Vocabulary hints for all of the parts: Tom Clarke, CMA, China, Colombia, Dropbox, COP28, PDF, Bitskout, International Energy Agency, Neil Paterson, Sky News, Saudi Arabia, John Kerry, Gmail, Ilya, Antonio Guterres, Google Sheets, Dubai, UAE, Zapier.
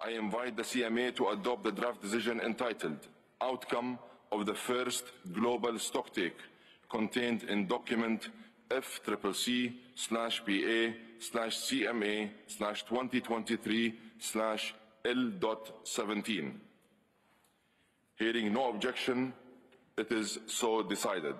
I invite the CMA to adopt the draft decision entitled Outcome of the First Global Stocktake, contained in document FCCC/PA/CMA/2023/L.17. Hearing no objection, it is so decided.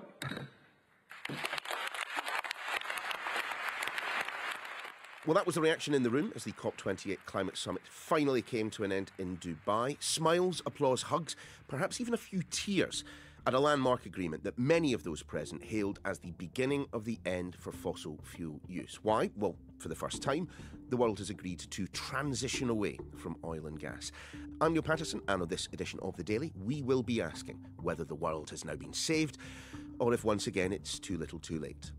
Well, that was the reaction in the room as the COP28 climate summit finally came to an end in Dubai. Smiles, applause, hugs, perhaps even a few tears at a landmark agreement that many of those present hailed as the beginning of the end for fossil fuel use. Why? Well, for the first time, the world has agreed to transition away from oil and gas. I'm Neil Paterson, and on this edition of The Daily, we will be asking whether the world has now been saved or if once again it's too little too late.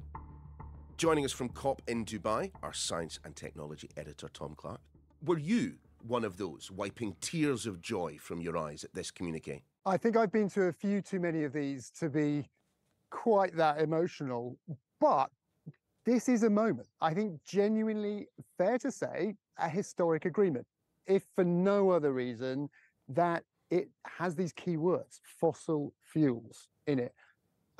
Joining us from COP in Dubai, our science and technology editor, Tom Clarke. Were you one of those wiping tears of joy from your eyes at this communique? I think I've been to a few too many of these to be quite that emotional, but this is a moment, I think genuinely fair to say, a historic agreement, if for no other reason that it has these key words, fossil fuels, in it.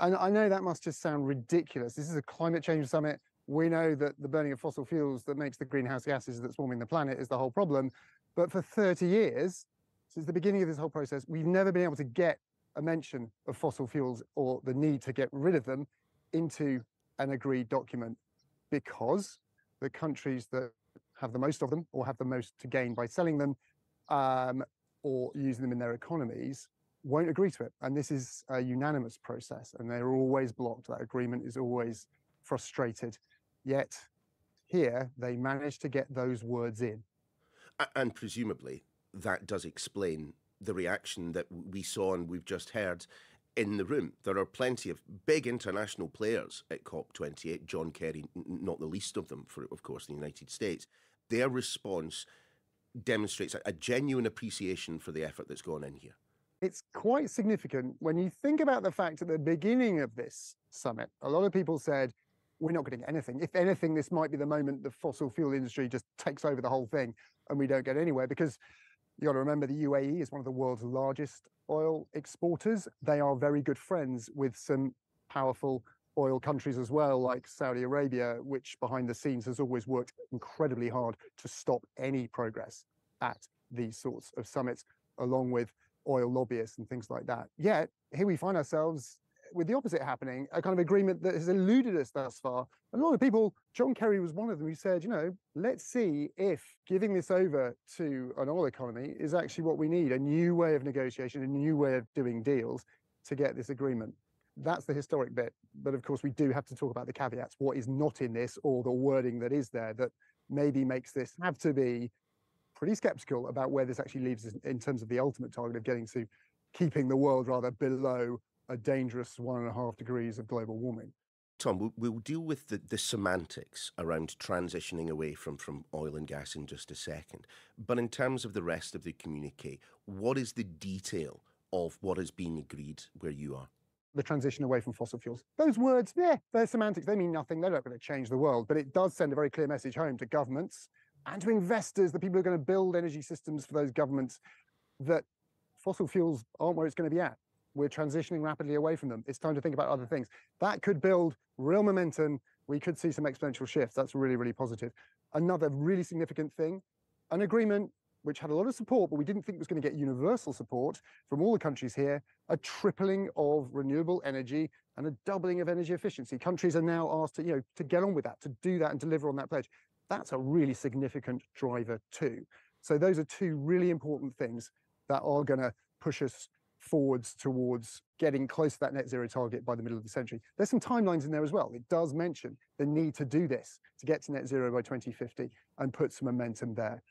And I know that must just sound ridiculous. This is a climate change summit. We know that the burning of fossil fuels that makes the greenhouse gases that's warming the planet is the whole problem. But for 30 years, since the beginning of this whole process, we've never been able to get a mention of fossil fuels or the need to get rid of them into an agreed document, because the countries that have the most of them or have the most to gain by selling them or using them in their economies won't agree to it. And this is a unanimous process, and they're always blocked. That agreement is always frustrated. Yet here, they managed to get those words in. And presumably, that does explain the reaction that we saw and we've just heard in the room. There are plenty of big international players at COP28, John Kerry, not the least of them, for, of course, the United States. Their response demonstrates a genuine appreciation for the effort that's gone in here. It's quite significant when you think about the fact at the beginning of this summit, a lot of people said, we're not getting anything. If anything, this might be the moment the fossil fuel industry just takes over the whole thing and we don't get anywhere. Because you got to remember, the UAE is one of the world's largest oil exporters. They are very good friends with some powerful oil countries as well, like Saudi Arabia, which behind the scenes has always worked incredibly hard to stop any progress at these sorts of summits, along with oil lobbyists and things like that. Yet, here we find ourselves with the opposite happening, a kind of agreement that has eluded us thus far. A lot of people, John Kerry was one of them, who said, you know, let's see if giving this over to an oil economy is actually what we need, a new way of negotiation, a new way of doing deals to get this agreement. That's the historic bit. But of course, we do have to talk about the caveats, what is not in this, or the wording that is there that maybe makes this have to be pretty sceptical about where this actually leaves us in terms of the ultimate target of getting to keeping the world rather below a dangerous 1.5 degrees of global warming. Tom, we'll deal with the semantics around transitioning away from oil and gas in just a second. But in terms of the rest of the communique, what is the detail of what is being agreed where you are? The transition away from fossil fuels. Those words, yeah, they're semantics. They mean nothing. They're not going to change the world. But it does send a very clear message home to governments and to investors, the people who are going to build energy systems for those governments, that fossil fuels aren't where it's going to be at. We're transitioning rapidly away from them. It's time to think about other things. That could build real momentum. We could see some exponential shifts. That's really, really positive. Another really significant thing, an agreement which had a lot of support, but we didn't think was going to get universal support from all the countries here, a tripling of renewable energy and a doubling of energy efficiency. Countries are now asked to, to get on with that, to do that and deliver on that pledge. That's a really significant driver too. So those are two really important things that are going to push us forwards towards getting close to that net zero target by the middle of the century. There's some timelines in there as well. It does mention the need to do this, to get to net zero by 2050 and put some momentum there.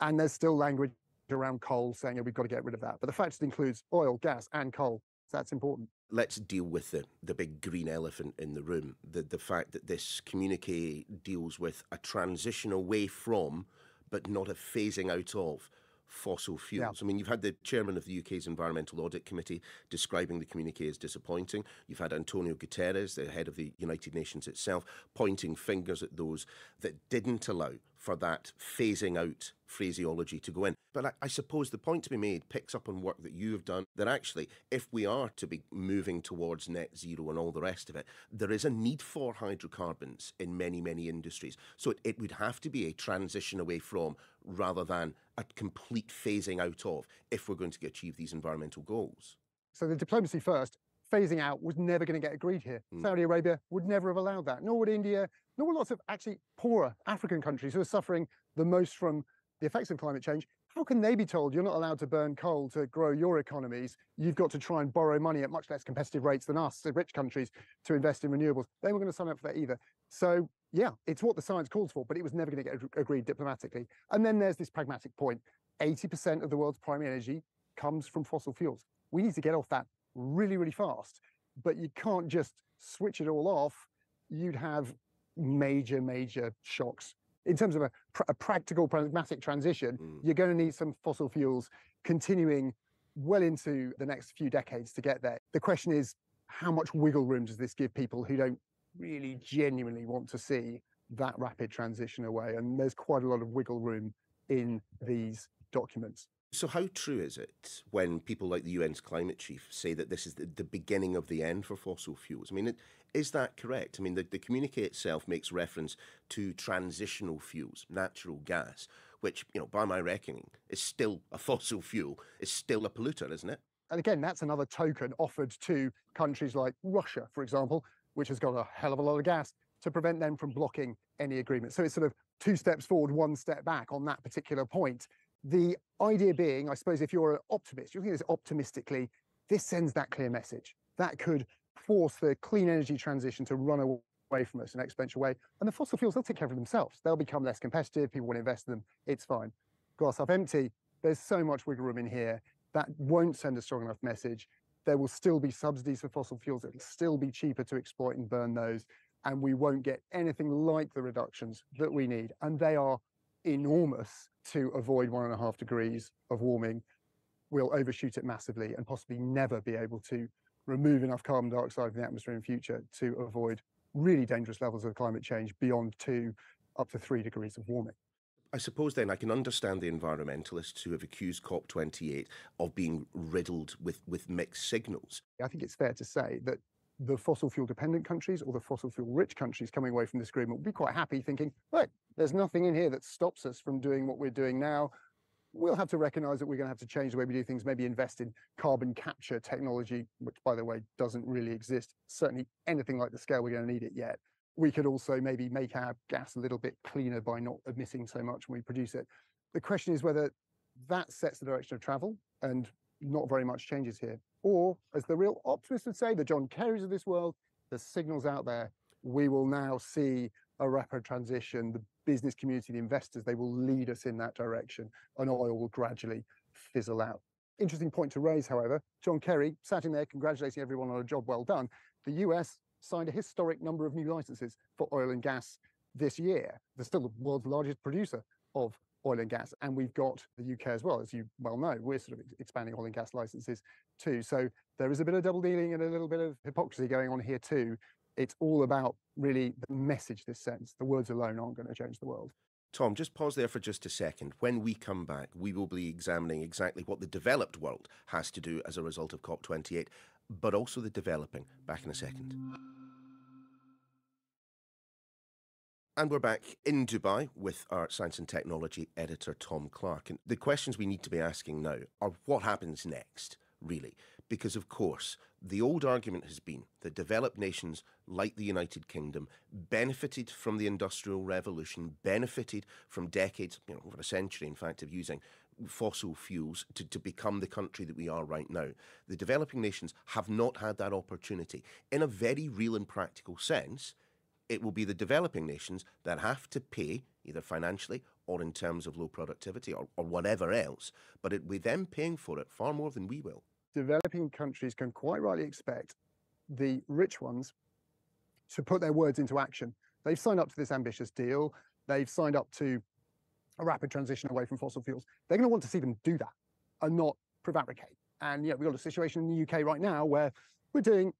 And there's still language around coal saying, we've got to get rid of that. But the fact it includes oil, gas and coal, so that's important. Let's deal with the big green elephant in the room, the fact that this communique deals with a transition away from, but not a phasing out of, fossil fuels. Yeah. I mean, you've had the chairman of the UK's Environmental Audit Committee describing the communique as disappointing. You've had Antonio Guterres, the head of the United Nations itself, pointing fingers at those that didn't allow for that phasing out phraseology to go in. But I suppose the point to be made picks up on work that you have done, that actually, if we are to be moving towards net zero and all the rest of it, there is a need for hydrocarbons in many, many industries. So it would have to be a transition away from rather than a complete phasing out of if we're going to achieve these environmental goals. So the diplomacy first. Phasing out was never going to get agreed here. Saudi Arabia would never have allowed that, nor would India, nor would lots of actually poorer African countries who are suffering the most from the effects of climate change. How can they be told you're not allowed to burn coal to grow your economies? You've got to try and borrow money at much less competitive rates than us, the rich countries, to invest in renewables. They weren't going to sign up for that either. So yeah, it's what the science calls for, but it was never going to get agreed diplomatically. And then there's this pragmatic point. 80% of the world's primary energy comes from fossil fuels. We need to get off that really, really fast, but you can't just switch it all off. You'd have major, major shocks. In terms of a practical, pragmatic transition, you're going to need some fossil fuels continuing well into the next few decades to get there. The question is, how much wiggle room does this give people who don't really genuinely want to see that rapid transition away? And there's quite a lot of wiggle room in these documents. So how true is it when people like the UN's climate chief say that this is the beginning of the end for fossil fuels? I mean, is that correct? I mean, the communique itself makes reference to transitional fuels, natural gas, which, you know, by my reckoning, is still a fossil fuel, is still a polluter, isn't it? And again, that's another token offered to countries like Russia, for example, which has got a hell of a lot of gas, to prevent them from blocking any agreement. So it's sort of two steps forward, one step back on that particular point. The idea being, I suppose, if you're an optimist, you're looking at this optimistically, this sends that clear message. That could force the clean energy transition to run away from us in an exponential way. And the fossil fuels, they'll take care of themselves. They'll become less competitive. People want to invest in them. It's fine. Glass half empty. There's so much wiggle room in here. That won't send a strong enough message. There will still be subsidies for fossil fuels. It will still be cheaper to exploit and burn those. And we won't get anything like the reductions that we need. And they are enormous to avoid 1.5 degrees of warming. We'll overshoot it massively and possibly never be able to remove enough carbon dioxide from the atmosphere in the future to avoid really dangerous levels of climate change beyond 2 up to 3 degrees of warming. I suppose then I can understand the environmentalists who have accused COP28 of being riddled with mixed signals. I think it's fair to say that the fossil fuel dependent countries or the fossil fuel rich countries coming away from this agreement will be quite happy thinking, look, there's nothing in here that stops us from doing what we're doing now. We'll have to recognise that we're going to have to change the way we do things, maybe invest in carbon capture technology, which, by the way, doesn't really exist, certainly anything like the scale we're going to need it yet. We could also maybe make our gas a little bit cleaner by not emitting so much when we produce it. The question is whether that sets the direction of travel and not very much changes here. Or, as the real optimists would say, the John Kerrys of this world, the signals out there, we will now see a rapid transition. The business community, the investors, they will lead us in that direction, and oil will gradually fizzle out. Interesting point to raise, however. John Kerry sat in there congratulating everyone on a job well done. The US signed a historic number of new licenses for oil and gas this year. They're still the world's largest producer of oil and gas, and we've got the UK as well, as you well know. We're sort of expanding oil and gas licenses too. So there is a bit of double dealing and a little bit of hypocrisy going on here too. It's all about really the message this sends. The words alone aren't going to change the world. Tom, just pause there for just a second. When we come back, we will be examining exactly what the developed world has to do as a result of COP28, but also the developing. Back in a second. And we're back in Dubai with our science and technology editor, Tom Clarke. And the questions we need to be asking now are what happens next, really? Because, of course, the old argument has been that developed nations like the United Kingdom benefited from the Industrial Revolution, benefited from decades, you know, over a century, in fact, of using fossil fuels to become the country that we are right now. The developing nations have not had that opportunity. In a very real and practical sense, it will be the developing nations that have to pay, either financially or in terms of low productivity or whatever else, but it will be them paying for it far more than we will. Developing countries can quite rightly expect the rich ones to put their words into action. They've signed up to this ambitious deal. They've signed up to a rapid transition away from fossil fuels. They're going to want to see them do that and not prevaricate. And, yeah, we've got a situation in the UK right now where we're doing,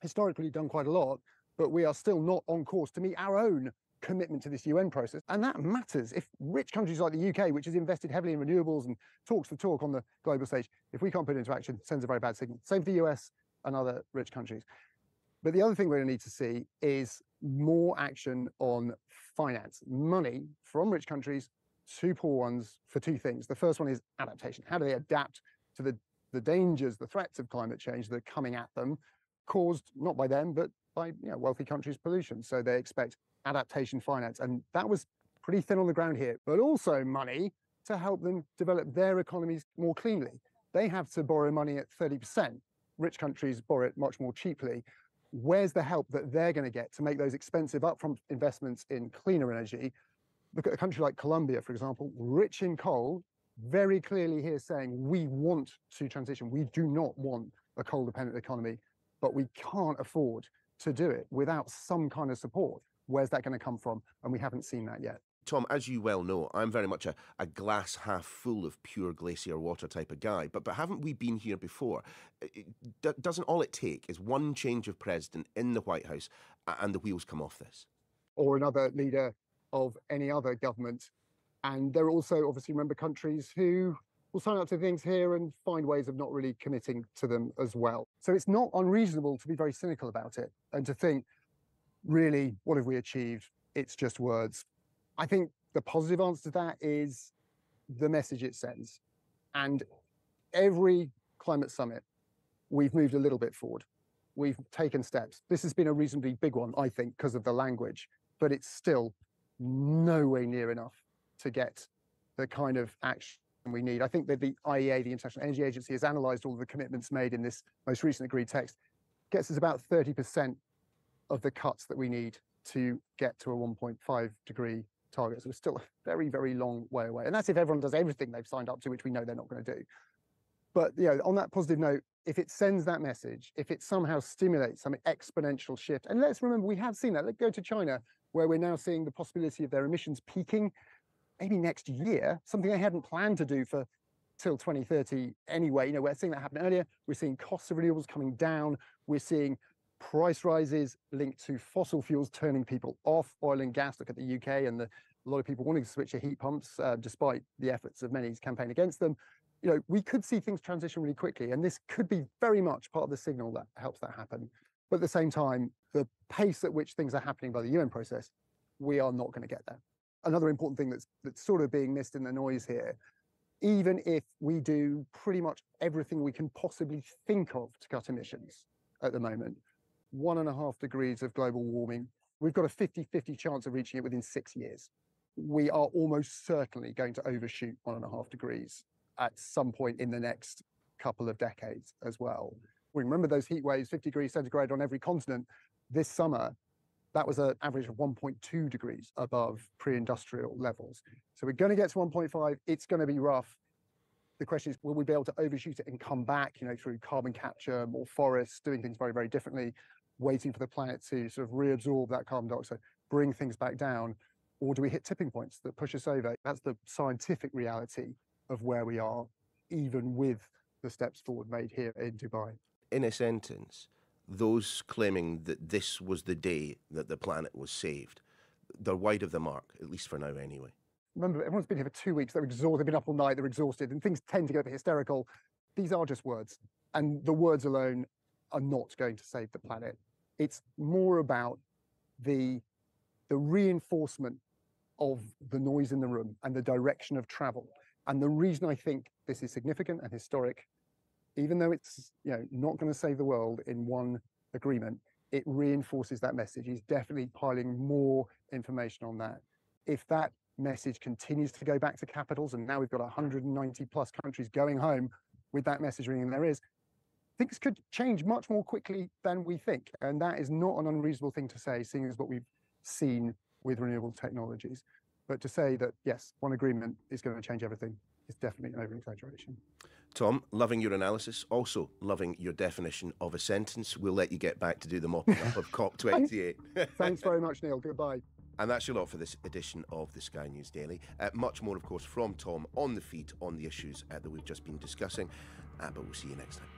historically done quite a lot, but we are still not on course to meet our own commitment to this UN process. And that matters. If rich countries like the UK, which has invested heavily in renewables and talks the talk on the global stage, if we can't put it into action, it sends a very bad signal. Same for the US and other rich countries. But the other thing we're going to need to see is more action on finance, money from rich countries to poor ones for two things. The first one is adaptation. How do they adapt to the dangers, the threats of climate change that are coming at them, caused not by them, but by wealthy countries' pollution? So they expect adaptation finance. And that was pretty thin on the ground here, but also money to help them develop their economies more cleanly. They have to borrow money at 30%. Rich countries borrow it much more cheaply. Where's the help that they're going to get to make those expensive upfront investments in cleaner energy? Look at a country like Colombia, for example, rich in coal, very clearly here saying we want to transition. We do not want a coal-dependent economy, but we can't afford to do it without some kind of support. Where's that going to come from? And we haven't seen that yet. Tom, as you well know, I'm very much a glass half full of pure glacier water type of guy, but haven't we been here before? Doesn't all it take is one change of president in the White House and the wheels come off this? Or another leader of any other government. And there are also, obviously, remember, countries who will sign up to things here and find ways of not really committing to them as well. So it's not unreasonable to be very cynical about it and to think, really, what have we achieved? It's just words. I think the positive answer to that is the message it sends. And every climate summit, we've moved a little bit forward. We've taken steps. This has been a reasonably big one, I think, because of the language, but it's still nowhere near enough to get the kind of action we need. I think that the IEA, the International Energy Agency, has analysed all of the commitments made in this most recent agreed text. Gets us about 30% of the cuts that we need to get to a 1.5 degree target. So we're still a very, very long way away. And that's if everyone does everything they've signed up to, which we know they're not going to do. But on that positive note, if it sends that message, if it somehow stimulates some exponential shift, and let's remember, we have seen that. Let's go to China, where we're now seeing the possibility of their emissions peaking maybe next year, something they hadn't planned to do for till 2030 anyway. We're seeing that happen earlier. We're seeing costs of renewables coming down. We're seeing price rises linked to fossil fuels turning people off oil and gas. Look at the UK and a lot of people wanting to switch to heat pumps, despite the efforts of many to campaign against them. We could see things transition really quickly, and this could be very much part of the signal that helps that happen. But at the same time, the pace at which things are happening by the UN process, we are not going to get there. Another important thing that's sort of being missed in the noise here, even if we do pretty much everything we can possibly think of to cut emissions at the moment, 1.5 degrees of global warming, we've got a 50-50 chance of reaching it within 6 years. We are almost certainly going to overshoot 1.5 degrees at some point in the next couple of decades as well. We remember those heat waves, 50 degrees centigrade on every continent this summer. That was an average of 1.2 degrees above pre-industrial levels. So we're going to get to 1.5. It's going to be rough. The question is, will we be able to overshoot it and come back, through carbon capture, more forests, doing things very, very differently, waiting for the planet to sort of reabsorb that carbon dioxide, bring things back down, or do we hit tipping points that push us over? That's the scientific reality of where we are, even with the steps forward made here in Dubai. In a sentence, those claiming that this was the day that the planet was saved, they're wide of the mark, at least for now anyway. Remember, everyone's been here for 2 weeks. They're exhausted. They've been up all night. They're exhausted. And things tend to get a bit hysterical. These are just words. And the words alone are not going to save the planet. It's more about the reinforcement of the noise in the room and the direction of travel. And the reason I think this is significant and historic, even though it's not going to save the world in one agreement, it reinforces that message. He's definitely piling more information on that. If that message continues to go back to capitals, and now we've got 190 plus countries going home with that message ringing in their ears, things could change much more quickly than we think. And that is not an unreasonable thing to say, seeing as what we've seen with renewable technologies. But to say that, yes, one agreement is going to change everything is definitely an overexaggeration. Tom, loving your analysis, also loving your definition of a sentence. We'll let you get back to do the mopping up of COP28. Thanks very much, Neil. Goodbye. And that's your lot for this edition of the Sky News Daily. Much more, of course, from Tom on the feed on the issues that we've just been discussing. But we'll see you next time.